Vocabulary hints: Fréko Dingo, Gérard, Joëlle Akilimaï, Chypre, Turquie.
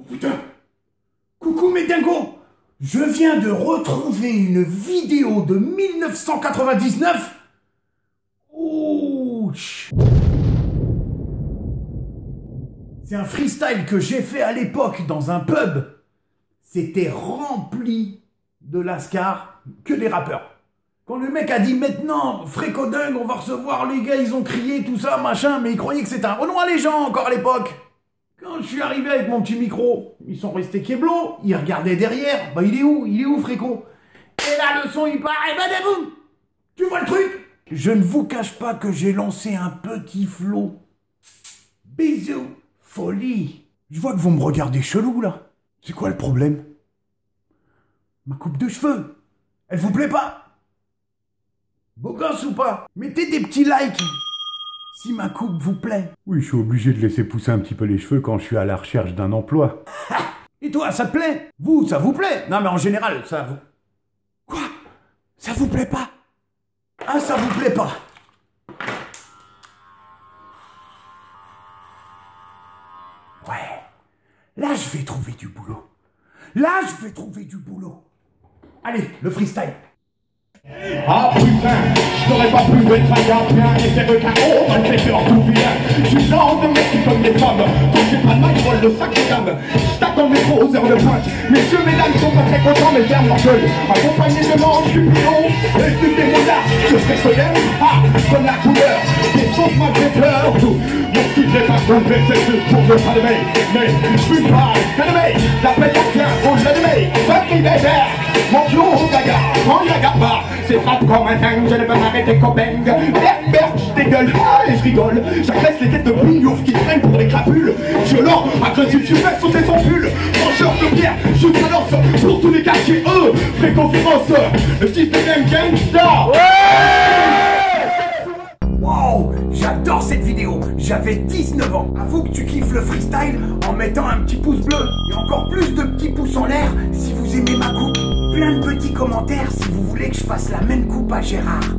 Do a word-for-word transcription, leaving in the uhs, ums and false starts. Oh putain! Coucou mes dingos! Je viens de retrouver une vidéo de mille neuf cent quatre-vingt-dix-neuf. Ouch! C'est un freestyle que j'ai fait à l'époque dans un pub. C'était rempli de lascar que des rappeurs. Quand le mec a dit maintenant, Fréko Dingo, on va recevoir les gars, ils ont crié, tout ça, machin, mais ils croyaient que c'était un Renoir les gens encore à l'époque. Quand je suis arrivé avec mon petit micro, ils sont restés kéblos, ils regardaient derrière, bah il est où, il est où Fréko? Et là le son il part, et bah ben, boum. Tu vois le truc? Je ne vous cache pas que j'ai lancé un petit flot. Bisous, folie. Je vois que vous me regardez chelou là. C'est quoi le problème? Ma coupe de cheveux, elle vous plaît pas? Beau gosse ou pas? Mettez des petits likes si ma coupe vous plaît. Oui, je suis obligé de laisser pousser un petit peu les cheveux quand je suis à la recherche d'un emploi. Et toi, ça te plaît? Vous, ça vous plaît? Non, mais en général, ça vous... Quoi? Ça vous plaît pas? Ah, ça vous plaît pas? Ouais. Là, je vais trouver du boulot. Là, je vais trouver du boulot. Allez, le freestyle. Ah putain, je n'aurais pas pu être un gardien et faire un carreau, mal fait peur tout vilain. Je suis le genre de mec qui comme des femmes, quand j'ai pas de mal, je vole le sac des dames. Je tape dans mes gros aux heures de pointe, mes yeux, mes dames sont pas très contents, mais ferme leur gueule. Accompagné de manches, je suis plus long, et tu t'es mon art, je serai colère, ah, comme la couleur, des choses m'a fait peur. Mon sujet m'a tombé, c'est juste pour le calmer, mais je suis pas calmé, j'appelle la claire, faut que je l'anime, fuck me baby, mon flou au bagarre, mon yagaba. C'est frappe comme un dingue, je ne peux m'arrêter qu'au bang. Merde, merde, je dégueule, ah, et je rigole. J'agresse les têtes de bouillouf qui traînent pour les crapules. Violent, agressif, je fais sauter son pull. Mangeur de bière, je lance pour tous les quartiers, eux, Fréko Dingo, le dix-neuvième gangsta. Wow, j'adore cette vidéo, j'avais dix-neuf ans. Avoue que tu kiffes le freestyle en mettant un petit pouce bleu. Et encore plus de petits pouces en l'air si vous aimez ma coupe. Plein de petits commentaires si vous voulez que je fasse la même coupe à Gérard.